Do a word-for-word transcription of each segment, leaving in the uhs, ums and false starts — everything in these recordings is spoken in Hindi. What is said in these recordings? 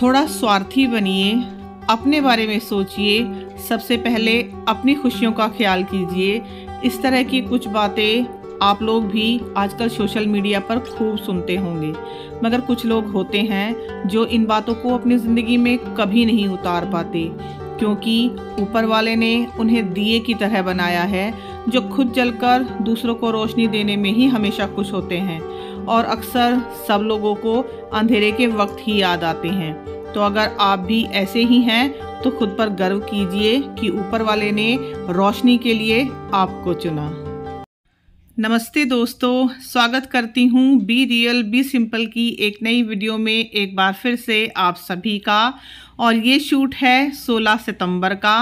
थोड़ा स्वार्थी बनिए, अपने बारे में सोचिए, सबसे पहले अपनी खुशियों का ख्याल कीजिए। इस तरह की कुछ बातें आप लोग भी आजकल सोशल मीडिया पर खूब सुनते होंगे, मगर कुछ लोग होते हैं जो इन बातों को अपनी ज़िंदगी में कभी नहीं उतार पाते, क्योंकि ऊपर वाले ने उन्हें दिए की तरह बनाया है जो खुद जलकर दूसरों को रोशनी देने में ही हमेशा खुश होते हैं और अक्सर सब लोगों को अंधेरे के वक्त ही याद आते हैं। तो अगर आप भी ऐसे ही हैं तो खुद पर गर्व कीजिए कि ऊपर वाले ने रोशनी के लिए आपको चुना। नमस्ते दोस्तों, स्वागत करती हूँ बी रियल बी सिंपल की एक नई वीडियो में एक बार फिर से आप सभी का। और ये शूट है सोलह सितंबर का।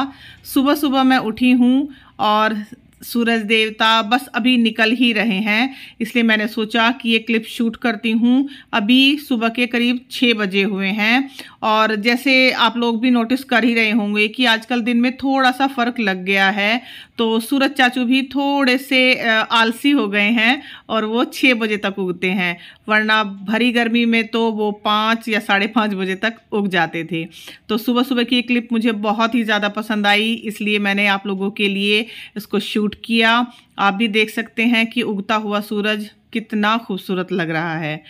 सुबह सुबह मैं उठी हूँ और सूरज देवता बस अभी निकल ही रहे हैं, इसलिए मैंने सोचा कि ये क्लिप शूट करती हूँ। अभी सुबह के करीब छः बजे हुए हैं और जैसे आप लोग भी नोटिस कर ही रहे होंगे कि आजकल दिन में थोड़ा सा फ़र्क लग गया है, तो सूरज चाचू भी थोड़े से आलसी हो गए हैं और वो छः बजे तक उगते हैं, वरना भरी गर्मी में तो वो पाँच या साढ़े पाँच बजे तक उग जाते थे। तो सुबह सुबह की क्लिप मुझे बहुत ही ज़्यादा पसंद आई, इसलिए मैंने आप लोगों के लिए इसको शूट किया। आप भी देख सकते हैं कि उगता हुआ सूरज कितना खूबसूरत लग रहा है।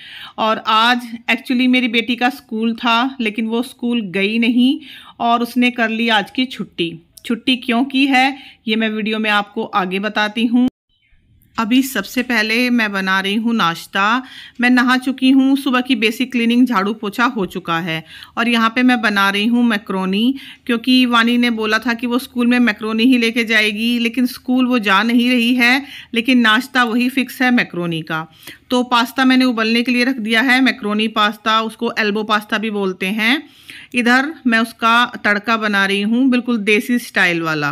और आज एक्चुअली मेरी बेटी का स्कूल था, लेकिन वो स्कूल गई नहीं और उसने कर ली आज की छुट्टी। छुट्टी क्यों की है ये मैं वीडियो में आपको आगे बताती हूँ। अभी सबसे पहले मैं बना रही हूँ नाश्ता। मैं नहा चुकी हूँ, सुबह की बेसिक क्लीनिंग झाड़ू पोछा हो चुका है और यहाँ पे मैं बना रही हूँ मैक्रोनी, क्योंकि वानी ने बोला था कि वो स्कूल में मैक्रोनी ही लेके जाएगी, लेकिन स्कूल वो जा नहीं रही है, लेकिन नाश्ता वही फिक्स है मैक्रोनी का। तो पास्ता मैंने उबलने के लिए रख दिया है, मैक्रोनी पास्ता, उसको एल्बो पास्ता भी बोलते हैं। इधर मैं उसका तड़का बना रही हूँ, बिल्कुल देसी स्टाइल वाला।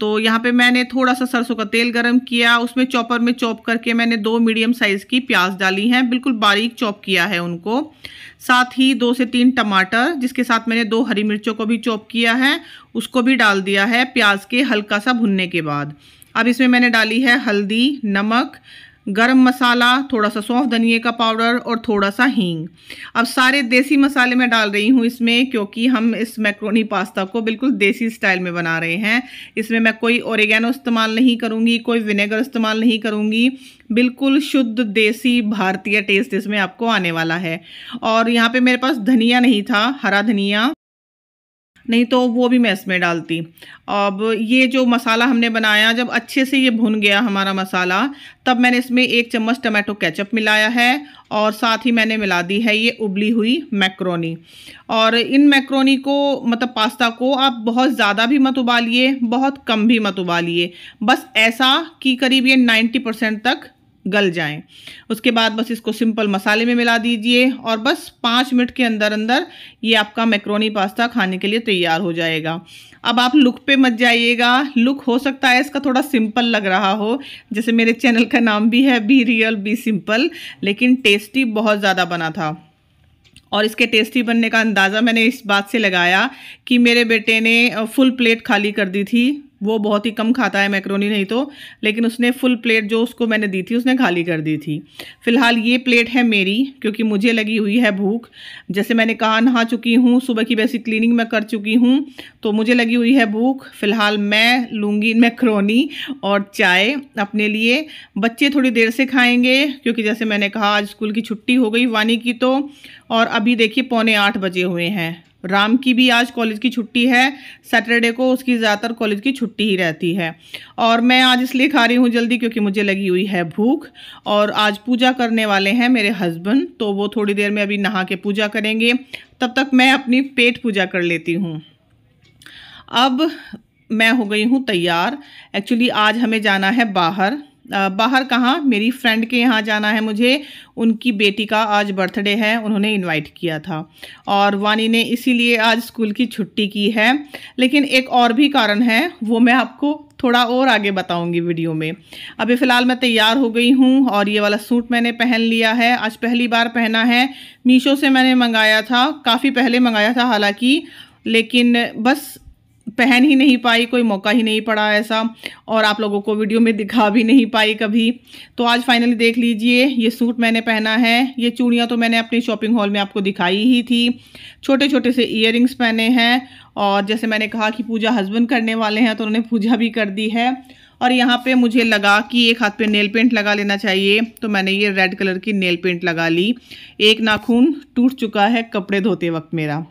तो यहाँ पे मैंने थोड़ा सा सरसों का तेल गरम किया, उसमें चॉपर में चॉप करके मैंने दो मीडियम साइज़ की प्याज डाली हैं, बिल्कुल बारीक चॉप किया है उनको। साथ ही दो से तीन टमाटर, जिसके साथ मैंने दो हरी मिर्चों को भी चॉप किया है, उसको भी डाल दिया है प्याज के हल्का सा भुनने के बाद। अब इसमें मैंने डाली है हल्दी, नमक, गरम मसाला, थोड़ा सा सौंफ धनिए का पाउडर और थोड़ा सा हींग। अब सारे देसी मसाले मैं डाल रही हूँ इसमें, क्योंकि हम इस मैक्रोनी पास्ता को बिल्कुल देसी स्टाइल में बना रहे हैं। इसमें मैं कोई ओरिगैनो इस्तेमाल नहीं करूँगी, कोई विनेगर इस्तेमाल नहीं करूँगी, बिल्कुल शुद्ध देसी भारतीय टेस्ट इसमें आपको आने वाला है। और यहाँ पे मेरे पास धनिया नहीं था, हरा धनिया, नहीं तो वो भी मैं इसमें डालती। अब ये जो मसाला हमने बनाया, जब अच्छे से ये भुन गया हमारा मसाला, तब मैंने इसमें एक चम्मच टमाटो केचप मिलाया है और साथ ही मैंने मिला दी है ये उबली हुई मैक्रोनी। और इन मैक्रोनी को, मतलब पास्ता को, आप बहुत ज़्यादा भी मत उबालिए, बहुत कम भी मत उबालिए, बस ऐसा कि करीब ये नाइन्टी परसेंट तक गल जाएं। उसके बाद बस इसको सिंपल मसाले में मिला दीजिए और बस पाँच मिनट के अंदर अंदर ये आपका मैक्रोनी पास्ता खाने के लिए तैयार हो जाएगा। अब आप लुक पे मत जाइएगा, लुक हो सकता है इसका थोड़ा सिंपल लग रहा हो, जैसे मेरे चैनल का नाम भी है बी रियल बी सिंपल, लेकिन टेस्टी बहुत ज़्यादा बना था। और इसके टेस्टी बनने का अंदाज़ा मैंने इस बात से लगाया कि मेरे बेटे ने फुल प्लेट खाली कर दी थी। वो बहुत ही कम खाता है मैक्रोनी, नहीं तो, लेकिन उसने फुल प्लेट जो उसको मैंने दी थी उसने खाली कर दी थी। फ़िलहाल ये प्लेट है मेरी, क्योंकि मुझे लगी हुई है भूख। जैसे मैंने कहा, नहा चुकी हूँ, सुबह की बेसिक क्लीनिंग मैं कर चुकी हूँ, तो मुझे लगी हुई है भूख। फ़िलहाल मैं लूँगी मैक्रोनी और चाय अपने लिए। बच्चे थोड़ी देर से खाएँगे, क्योंकि जैसे मैंने कहा आज स्कूल की छुट्टी हो गई वानी की तो। और अभी देखिए पौने आठ बजे हुए हैं। राम की भी आज कॉलेज की छुट्टी है, सैटरडे को उसकी ज़्यादातर कॉलेज की छुट्टी ही रहती है। और मैं आज इसलिए खा रही हूँ जल्दी, क्योंकि मुझे लगी हुई है भूख। और आज पूजा करने वाले हैं मेरे हस्बैंड, तो वो थोड़ी देर में अभी नहा के पूजा करेंगे, तब तक मैं अपनी पेट पूजा कर लेती हूँ। अब मैं हो गई हूँ तैयार। एक्चुअली आज हमें जाना है बाहर। बाहर कहाँ, मेरी फ्रेंड के यहाँ जाना है मुझे। उनकी बेटी का आज बर्थडे है, उन्होंने इनवाइट किया था और वानी ने इसीलिए आज स्कूल की छुट्टी की है। लेकिन एक और भी कारण है, वो मैं आपको थोड़ा और आगे बताऊंगी वीडियो में। अभी फ़िलहाल मैं तैयार हो गई हूँ और ये वाला सूट मैंने पहन लिया है। आज पहली बार पहना है, मीशो से मैंने मंगाया था, काफ़ी पहले मंगाया था हालाँकि, लेकिन बस पहन ही नहीं पाई, कोई मौका ही नहीं पड़ा ऐसा, और आप लोगों को वीडियो में दिखा भी नहीं पाई कभी। तो आज फाइनली देख लीजिए, ये सूट मैंने पहना है, ये चूड़ियाँ तो मैंने अपने शॉपिंग हॉल में आपको दिखाई ही थी, छोटे छोटे से ईयर रिंग्स पहने हैं, और जैसे मैंने कहा कि पूजा हस्बैंड करने वाले हैं तो उन्होंने पूजा भी कर दी है। और यहाँ पे मुझे लगा कि एक हाथ पे नेल पेंट लगा लेना चाहिए, तो मैंने ये रेड कलर की नेल पेंट लगा ली। एक नाखून टूट चुका है कपड़े धोते वक्त मेरा।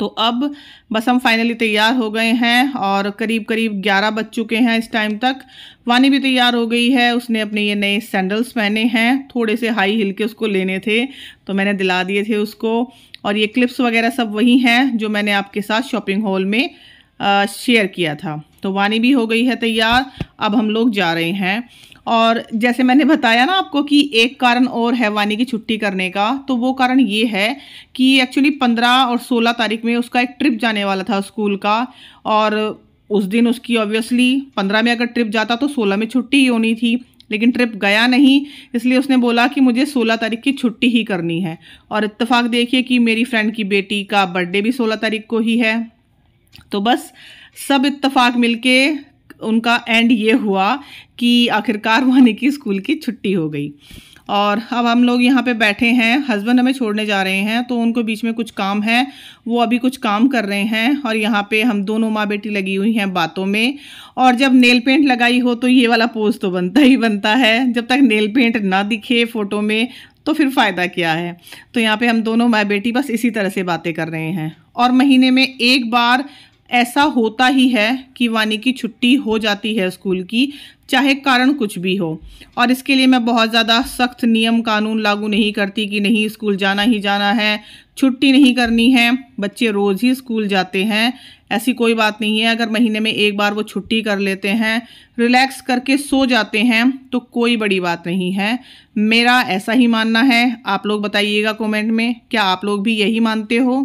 तो अब बस हम फाइनली तैयार हो गए हैं और करीब करीब ग्यारह बज चुके हैं इस टाइम तक। वानी भी तैयार हो गई है, उसने अपने ये नए सैंडल्स पहने हैं, थोड़े से हाई हील के उसको लेने थे तो मैंने दिला दिए थे उसको। और ये क्लिप्स वगैरह सब वही हैं जो मैंने आपके साथ शॉपिंग हॉल में शेयर किया था। तो वानी भी हो गई है तैयार, अब हम लोग जा रहे हैं। और जैसे मैंने बताया ना आपको कि एक कारण और है वानी की छुट्टी करने का, तो वो कारण ये है कि एक्चुअली पंद्रह और सोलह तारीख में उसका एक ट्रिप जाने वाला था स्कूल का, और उस दिन उसकी ऑब्वियसली पंद्रह में अगर ट्रिप जाता तो सोलह में छुट्टी ही होनी थी, लेकिन ट्रिप गया नहीं, इसलिए उसने बोला कि मुझे सोलह तारीख की छुट्टी ही करनी है। और इत्तेफाक देखिए कि मेरी फ्रेंड की बेटी का बर्थडे भी सोलह तारीख को ही है। तो बस सब इत्तेफाक मिलके उनका एंड ये हुआ कि आखिरकार वानी की स्कूल की छुट्टी हो गई। और अब हम लोग यहाँ पे बैठे हैं, हस्बैंड हमें छोड़ने जा रहे हैं, तो उनको बीच में कुछ काम है, वो अभी कुछ काम कर रहे हैं। और यहाँ पे हम दोनों माँ बेटी लगी हुई हैं बातों में। और जब नेल पेंट लगाई हो तो ये वाला पोज तो बनता ही बनता है, जब तक नेल पेंट ना दिखे फ़ोटो में तो फिर फ़ायदा क्या है। तो यहाँ पर हम दोनों माँ बेटी बस इसी तरह से बातें कर रहे हैं। और महीने में एक बार ऐसा होता ही है कि वानी की छुट्टी हो जाती है स्कूल की, चाहे कारण कुछ भी हो। और इसके लिए मैं बहुत ज़्यादा सख्त नियम कानून लागू नहीं करती कि नहीं स्कूल जाना ही जाना है, छुट्टी नहीं करनी है, बच्चे रोज़ ही स्कूल जाते हैं, ऐसी कोई बात नहीं है। अगर महीने में एक बार वो छुट्टी कर लेते हैं, रिलैक्स करके सो जाते हैं तो कोई बड़ी बात नहीं है। मेरा ऐसा ही मानना है, आप लोग बताइएगा कॉमेंट में, क्या आप लोग भी यही मानते हो।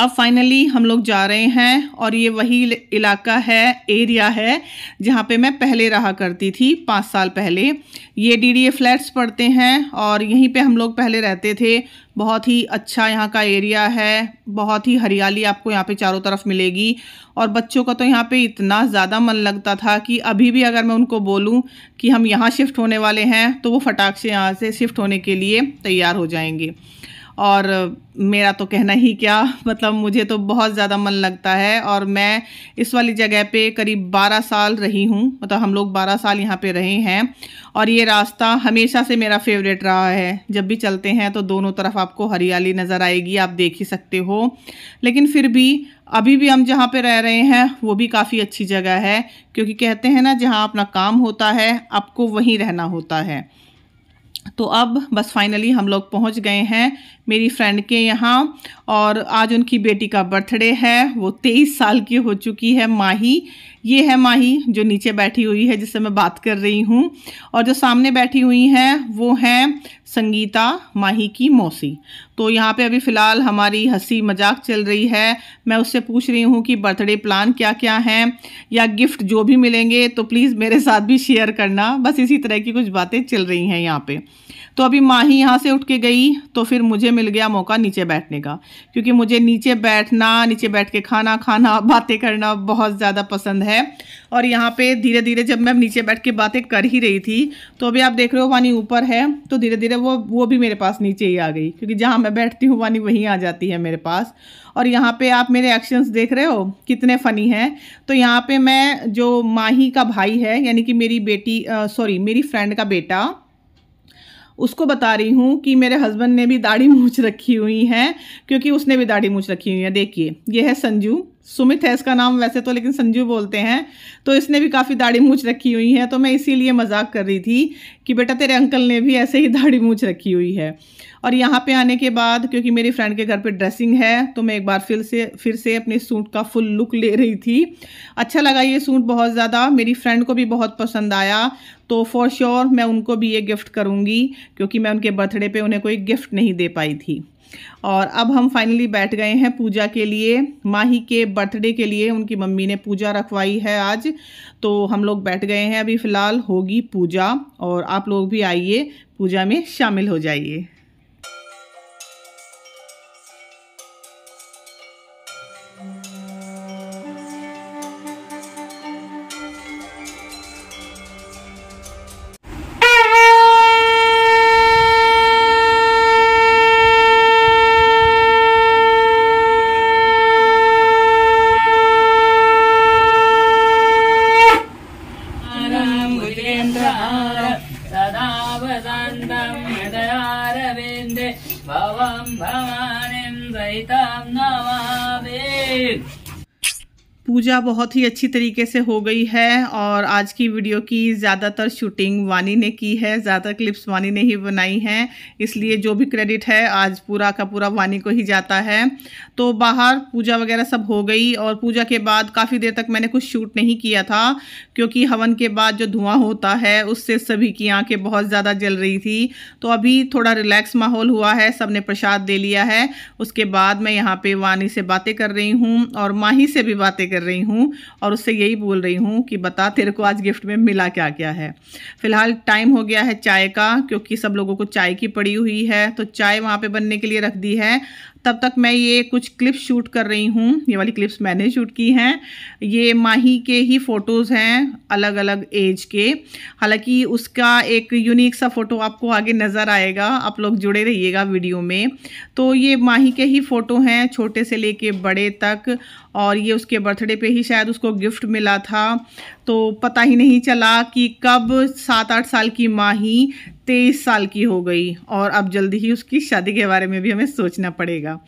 अब फाइनली हम लोग जा रहे हैं, और ये वही इलाका है, एरिया है जहाँ पे मैं पहले रहा करती थी पाँच साल पहले। ये डीडीए फ्लैट्स पड़ते हैं और यहीं पे हम लोग पहले रहते थे। बहुत ही अच्छा यहाँ का एरिया है, बहुत ही हरियाली आपको यहाँ पे चारों तरफ मिलेगी। और बच्चों का तो यहाँ पे इतना ज़्यादा मन लगता था कि अभी भी अगर मैं उनको बोलूँ कि हम यहाँ शिफ्ट होने वाले हैं तो वो फटाक से यहाँ से शिफ्ट होने के लिए तैयार हो जाएंगे। और मेरा तो कहना ही क्या, मतलब मुझे तो बहुत ज़्यादा मन लगता है। और मैं इस वाली जगह पे करीब बारह साल रही हूँ, मतलब हम लोग बारह साल यहाँ पे रहे हैं। और ये रास्ता हमेशा से मेरा फेवरेट रहा है, जब भी चलते हैं तो दोनों तरफ आपको हरियाली नज़र आएगी, आप देख ही सकते हो। लेकिन फिर भी अभी भी हम जहाँ पे रह रहे हैं वो भी काफ़ी अच्छी जगह है, क्योंकि कहते हैं ना जहाँ अपना काम होता है आपको वहीं रहना होता है। तो अब बस फाइनली हम लोग पहुंच गए हैं मेरी फ्रेंड के यहाँ। और आज उनकी बेटी का बर्थडे है, वो तेईस साल की हो चुकी है, माही। ये है माही जो नीचे बैठी हुई है जिससे मैं बात कर रही हूँ, और जो सामने बैठी हुई हैं वो हैं संगीता, माही की मौसी। तो यहाँ पे अभी फ़िलहाल हमारी हंसी मजाक चल रही है। मैं उससे पूछ रही हूँ कि बर्थडे प्लान क्या क्या हैं, या गिफ्ट जो भी मिलेंगे तो प्लीज़ मेरे साथ भी शेयर करना। बस इसी तरह की कुछ बातें चल रही हैं यहाँ पे। तो अभी माही यहाँ से उठ के गई तो फिर मुझे मिल गया मौका नीचे बैठने का, क्योंकि मुझे नीचे बैठना, नीचे बैठ के खाना खाना, बातें करना बहुत ज़्यादा पसंद है। और यहाँ पे धीरे धीरे जब मैं नीचे बैठ के बातें कर ही रही थी तो अभी आप देख रहे हो वानी ऊपर है, तो धीरे धीरे वो वो भी मेरे पास नीचे ही आ गई, क्योंकि जहाँ मैं बैठती हूँ वानी वहीं आ जाती है मेरे पास। और यहाँ पे आप मेरे एक्शंस देख रहे हो कितने फ़नी हैं। तो यहाँ पे मैं जो माही का भाई है, यानी कि मेरी बेटी सॉरी मेरी फ्रेंड का बेटा, उसको बता रही हूँ कि मेरे हस्बैंड ने भी दाढ़ी मूछ रखी हुई है, क्योंकि उसने भी दाढ़ी मूछ रखी हुई है। देखिए ये है संजू, सुमित है इसका नाम वैसे तो, लेकिन संजू बोलते हैं। तो इसने भी काफ़ी दाढ़ी मूछ रखी हुई है, तो मैं इसीलिए मजाक कर रही थी कि बेटा तेरे अंकल ने भी ऐसे ही दाढ़ी मूछ रखी हुई है। और यहाँ पे आने के बाद क्योंकि मेरी फ्रेंड के घर पे ड्रेसिंग है, तो मैं एक बार फिर से फिर से अपने सूट का फुल लुक ले रही थी। अच्छा लगा ये सूट बहुत ज़्यादा, मेरी फ्रेंड को भी बहुत पसंद आया। तो फॉर श्योर मैं उनको भी ये गिफ्ट करूँगी, क्योंकि मैं उनके बर्थडे पे उन्हें कोई गिफ्ट नहीं दे पाई थी। और अब हम फाइनली बैठ गए हैं पूजा के लिए, माही के बर्थडे के लिए उनकी मम्मी ने पूजा रखवाई है आज। तो हम लोग बैठ गए हैं, अभी फ़िलहाल होगी पूजा, और आप लोग भी आइए पूजा में शामिल हो जाइए। पूजा बहुत ही अच्छी तरीके से हो गई है और आज की वीडियो की ज़्यादातर शूटिंग वानी ने की है, ज़्यादातर क्लिप्स वानी ने ही बनाई हैं, इसलिए जो भी क्रेडिट है आज पूरा का पूरा वानी को ही जाता है। तो बाहर पूजा वगैरह सब हो गई और पूजा के बाद काफ़ी देर तक मैंने कुछ शूट नहीं किया था क्योंकि हवन के बाद जो धुआं होता है उससे सभी की आँखें बहुत ज़्यादा जल रही थी। तो अभी थोड़ा रिलैक्स माहौल हुआ है, सब ने प्रसाद ले लिया है। उसके बाद मैं यहाँ पर वानी से बातें कर रही हूँ और माही से भी बातें कर रही हूँ और उससे यही बोल रही हूँ कि बता तेरे को आज गिफ्ट में मिला क्या क्या है। फिलहाल टाइम हो गया है चाय का क्योंकि सब लोगों को चाय की पड़ी हुई है, तो चाय वहाँ पे बनने के लिए रख दी है। तब तक मैं ये कुछ क्लिप्स शूट कर रही हूँ, ये वाली क्लिप्स मैंने शूट की हैं, ये माही के ही फ़ोटोज़ हैं अलग अलग एज के। हालांकि उसका एक यूनिक सा फ़ोटो आपको आगे नज़र आएगा, आप लोग जुड़े रहिएगा वीडियो में। तो ये माही के ही फ़ोटो हैं छोटे से लेके बड़े तक, और ये उसके बर्थडे पे ही शायद उसको गिफ्ट मिला था। तो पता ही नहीं चला कि कब सात आठ साल की माही तेईस साल की हो गई और अब जल्दी ही उसकी शादी के बारे में भी हमें सोचना पड़ेगा।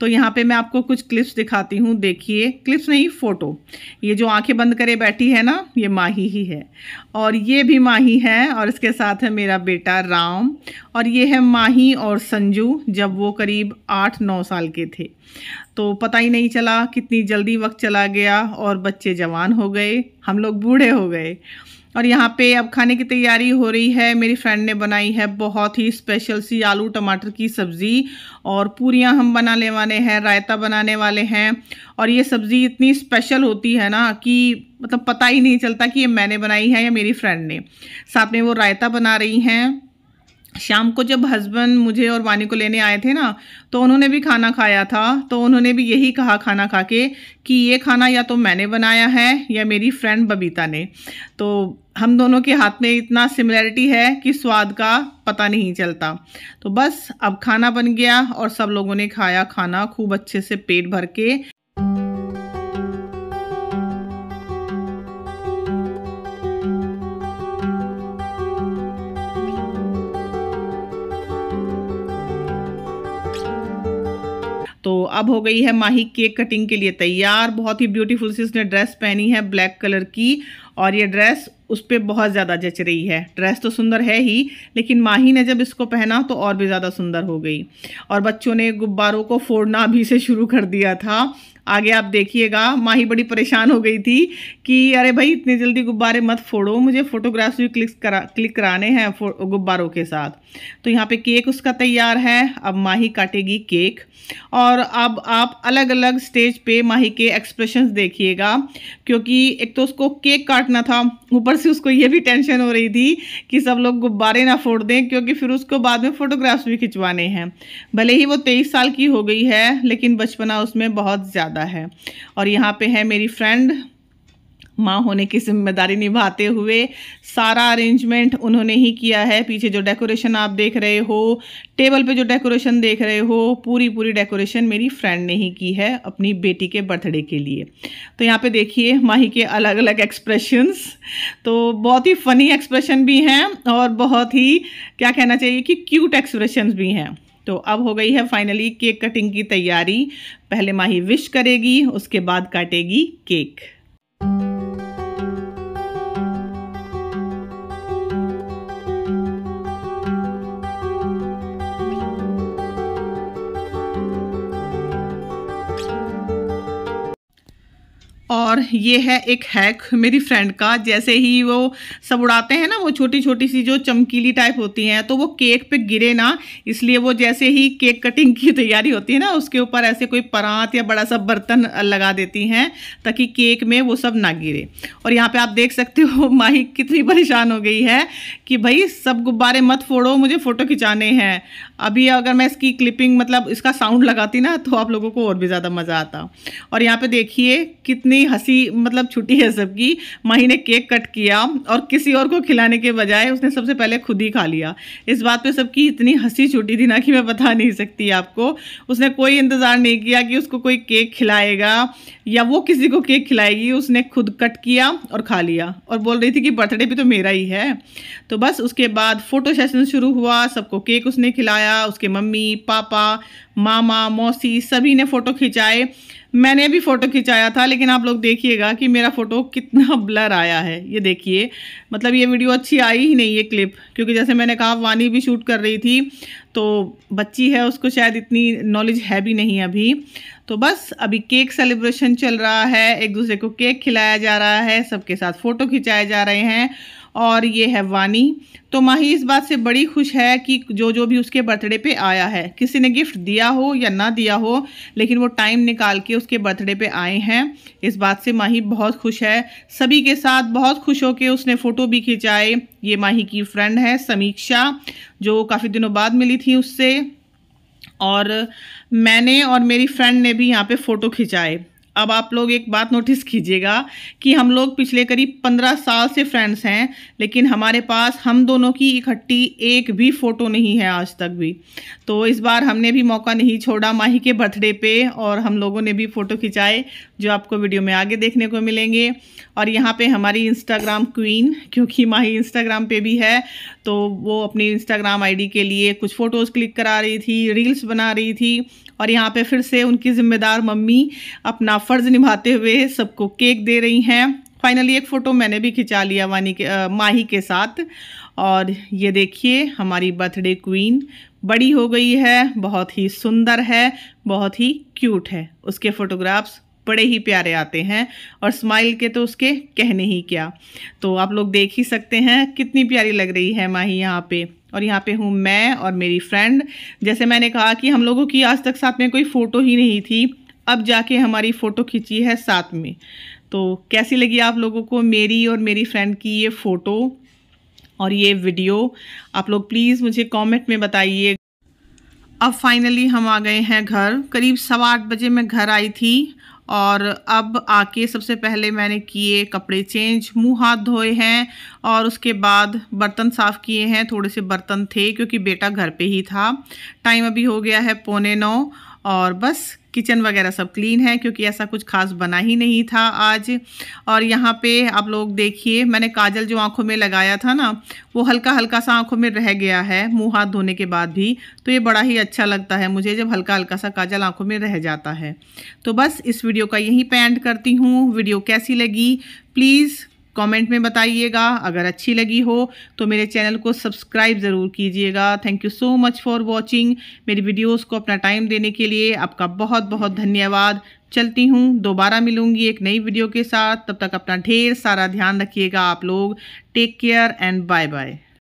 तो यहाँ पे मैं आपको कुछ क्लिप्स दिखाती हूँ, देखिए, क्लिप्स नहीं फ़ोटो। ये जो आंखें बंद करे बैठी है ना, ये माही ही है और ये भी माही है और इसके साथ है मेरा बेटा राम, और ये है माही और संजू जब वो करीब आठ नौ साल के थे। तो पता ही नहीं चला कितनी जल्दी वक्त चला गया और बच्चे जवान हो गए, हम लोग बूढ़े हो गए। और यहाँ पे अब खाने की तैयारी हो रही है। मेरी फ्रेंड ने बनाई है बहुत ही स्पेशल सी आलू टमाटर की सब्ज़ी और पूरियाँ हम बनाने वाले हैं, रायता बनाने वाले हैं। और ये सब्ज़ी इतनी स्पेशल होती है ना कि मतलब पता ही नहीं चलता कि ये मैंने बनाई है या मेरी फ्रेंड ने। साथ में वो रायता बना रही हैं। शाम को जब हस्बैंड मुझे और वानी को लेने आए थे ना, तो उन्होंने भी खाना खाया था, तो उन्होंने भी यही कहा खाना खा के कि ये खाना या तो मैंने बनाया है या मेरी फ्रेंड बबीता ने। तो हम दोनों के हाथ में इतना सिमिलैरिटी है कि स्वाद का पता नहीं चलता। तो बस अब खाना बन गया और सब लोगों ने खाया खाना खूब अच्छे से पेट भर के। तो अब हो गई है माही केक कटिंग के लिए तैयार। बहुत ही ब्यूटीफुल सी उसने ड्रेस पहनी है ब्लैक कलर की और ये ड्रेस उस पर बहुत ज़्यादा जच रही है। ड्रेस तो सुंदर है ही, लेकिन माही ने जब इसको पहना तो और भी ज़्यादा सुंदर हो गई। और बच्चों ने गुब्बारों को फोड़ना अभी से शुरू कर दिया था, आगे आप देखिएगा। माही बड़ी परेशान हो गई थी कि अरे भाई इतनी जल्दी गुब्बारे मत फोड़ो, मुझे फ़ोटोग्राफ्स भी क्लिक करा क्लिक कराने हैं गुब्बारों के साथ। तो यहाँ पे केक उसका तैयार है, अब माही काटेगी केक। और अब आप अलग अलग स्टेज पे माही के एक्सप्रेशंस देखिएगा क्योंकि एक तो उसको केक काटना था, ऊपर से उसको ये भी टेंशन हो रही थी कि सब लोग गुब्बारे ना फोड़ दें क्योंकि फिर उसको बाद में फ़ोटोग्राफ्स भी खिंचवाने हैं। भले ही वो तेईस साल की हो गई है लेकिन बचपना उसमें बहुत ज़्यादा है। और यहाँ पे है मेरी फ्रेंड, माँ होने की जिम्मेदारी निभाते हुए सारा अरेंजमेंट उन्होंने ही किया है। पीछे जो डेकोरेशन आप देख रहे हो, टेबल पे जो डेकोरेशन देख रहे हो, पूरी पूरी डेकोरेशन मेरी फ्रेंड ने ही की है अपनी बेटी के बर्थडे के लिए। तो यहाँ पे देखिए माही के अलग अलग एक्सप्रेशंस, तो बहुत ही फ़नी एक्सप्रेशन भी हैं और बहुत ही क्या कहना चाहिए कि क्यूट एक्सप्रेशंस भी हैं। तो अब हो गई है फाइनली केक कटिंग की तैयारी। पहले माही विश करेगी, उसके बाद काटेगी केक। और ये है एक हैक मेरी फ्रेंड का, जैसे ही वो सब उड़ाते हैं ना वो छोटी छोटी सी जो चमकीली टाइप होती हैं, तो वो केक पे गिरे ना, इसलिए वो जैसे ही केक कटिंग की तैयारी होती है ना उसके ऊपर ऐसे कोई परात या बड़ा सा बर्तन लगा देती हैं ताकि केक में वो सब ना गिरे। और यहाँ पे आप देख सकते हो माही कितनी परेशान हो गई है कि भाई सब गुब्बारे मत फोड़ो, मुझे फ़ोटो खिंचाने हैं। अभी अगर मैं इसकी क्लिपिंग मतलब इसका साउंड लगाती ना तो आप लोगों को और भी ज़्यादा मज़ा आता। और यहाँ पर देखिए कितनी हंसी मतलब छुट्टी है सबकी। माही ने केक कट किया और किसी और को खिलाने के बजाय उसने सबसे पहले खुद ही खा लिया। इस बात पे सबकी इतनी हंसी छुट्टी थी ना कि मैं बता नहीं सकती आपको। उसने कोई इंतज़ार नहीं किया कि उसको कोई केक खिलाएगा या वो किसी को केक खिलाएगी, उसने खुद कट किया और खा लिया और बोल रही थी कि बर्थडे भी तो मेरा ही है। तो बस उसके बाद फ़ोटो सेशन शुरू हुआ, सबको केक उसने खिलाया, उसके मम्मी पापा मामा मौसी सभी ने फ़ोटो खिंचाए। मैंने भी फ़ोटो खिंचाया था, लेकिन आप लोग देखिएगा कि मेरा फ़ोटो कितना ब्लर आया है, ये देखिए। मतलब ये वीडियो अच्छी आई ही नहीं ये क्लिप, क्योंकि जैसे मैंने कहा वानी भी शूट कर रही थी, तो बच्ची है उसको शायद इतनी नॉलेज है भी नहीं अभी। तो बस अभी केक सेलिब्रेशन चल रहा है, एक दूसरे को केक खिलाया जा रहा है, सबके साथ फ़ोटो खिंचाए जा रहे हैं। और ये है वानी। तो माही इस बात से बड़ी खुश है कि जो जो भी उसके बर्थडे पे आया है, किसी ने गिफ्ट दिया हो या ना दिया हो, लेकिन वो टाइम निकाल के उसके बर्थडे पे आए हैं, इस बात से माही बहुत खुश है। सभी के साथ बहुत खुश होकर उसने फ़ोटो भी खिंचाए। ये माही की फ्रेंड है समीक्षा, जो काफ़ी दिनों बाद मिली थी उससे, और मैंने और मेरी फ्रेंड ने भी यहाँ पे फ़ोटो खिंचाए। अब आप लोग एक बात नोटिस कीजिएगा कि हम लोग पिछले करीब पंद्रह साल से फ्रेंड्स हैं, लेकिन हमारे पास हम दोनों की इकट्ठी एक भी फ़ोटो नहीं है आज तक भी। तो इस बार हमने भी मौका नहीं छोड़ा माही के बर्थडे पे, और हम लोगों ने भी फ़ोटो खिंचाए, जो आपको वीडियो में आगे देखने को मिलेंगे। और यहाँ पे हमारी इंस्टाग्राम क्वीन, क्योंकि माही इंस्टाग्राम पे भी है, तो वो अपनी इंस्टाग्राम आईडी के लिए कुछ फ़ोटोज़ क्लिक करा रही थी, रील्स बना रही थी। और यहाँ पे फिर से उनकी ज़िम्मेदार मम्मी अपना फ़र्ज़ निभाते हुए सबको केक दे रही हैं। फाइनली एक फ़ोटो मैंने भी खिंचा लिया वानी के आ, माही के साथ। और ये देखिए हमारी बर्थडे क्वीन बड़ी हो गई है, बहुत ही सुंदर है, बहुत ही क्यूट है। उसके फ़ोटोग्राफ्स बड़े ही प्यारे आते हैं और स्माइल के तो उसके कहने ही क्या। तो आप लोग देख ही सकते हैं कितनी प्यारी लग रही है माही यहाँ पे। और यहाँ पे हूँ मैं और मेरी फ्रेंड। जैसे मैंने कहा कि हम लोगों की आज तक साथ में कोई फ़ोटो ही नहीं थी, अब जाके हमारी फ़ोटो खिंची है साथ में। तो कैसी लगी आप लोगों को मेरी और मेरी फ्रेंड की ये फ़ोटो और ये वीडियो, आप लोग प्लीज़ मुझे कॉमेंट में बताइए। अब फाइनली हम आ गए हैं घर। करीब सवा आठ बजे मैं घर आई थी और अब आके सबसे पहले मैंने किए कपड़े चेंज, मुंह हाथ धोए हैं और उसके बाद बर्तन साफ़ किए हैं। थोड़े से बर्तन थे क्योंकि बेटा घर पे ही था। टाइम अभी हो गया है पौने नौ और बस किचन वगैरह सब क्लीन है क्योंकि ऐसा कुछ खास बना ही नहीं था आज। और यहाँ पे आप लोग देखिए मैंने काजल जो आँखों में लगाया था ना, वो हल्का हल्का सा आँखों में रह गया है मुंह हाथ धोने के बाद भी। तो ये बड़ा ही अच्छा लगता है मुझे जब हल्का हल्का सा काजल आँखों में रह जाता है। तो बस इस वीडियो का यहीं पे एंड करती हूँ। वीडियो कैसी लगी प्लीज़ कमेंट में बताइएगा। अगर अच्छी लगी हो तो मेरे चैनल को सब्सक्राइब ज़रूर कीजिएगा। Thank you so much for watching. मेरी वीडियोस को अपना टाइम देने के लिए आपका बहुत बहुत धन्यवाद। चलती हूँ, दोबारा मिलूँगी एक नई वीडियो के साथ। तब तक अपना ढेर सारा ध्यान रखिएगा आप लोग। Take care and bye bye.